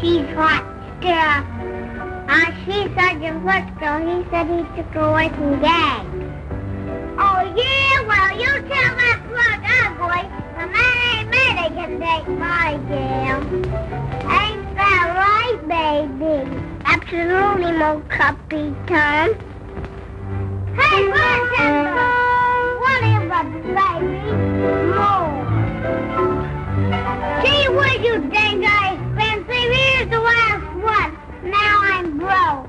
She's hot stuff. She saw the first girl. He said he took her away from Gag. Oh, yeah? Well, you tell that plug up, boy. The man ain't mad I can take my girl. Ain't that right, baby? Absolutely, mo cuppy Tom. Hey, what's that? Whatever, baby. Mo. Gee, what do you think I... Here's the last one. Now I'm broke.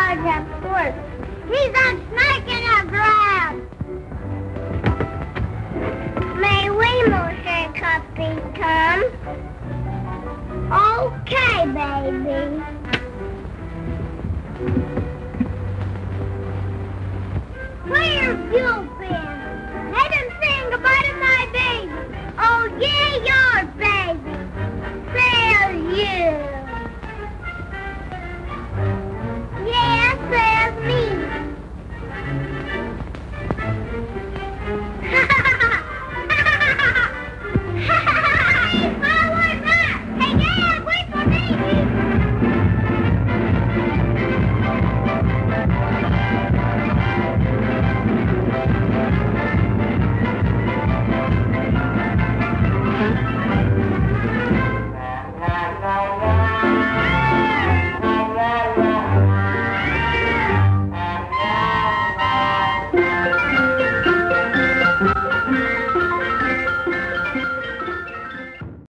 college at sports. He's on Snake in the Ground. May we motion copy, Tom? Okay, baby. Where are you?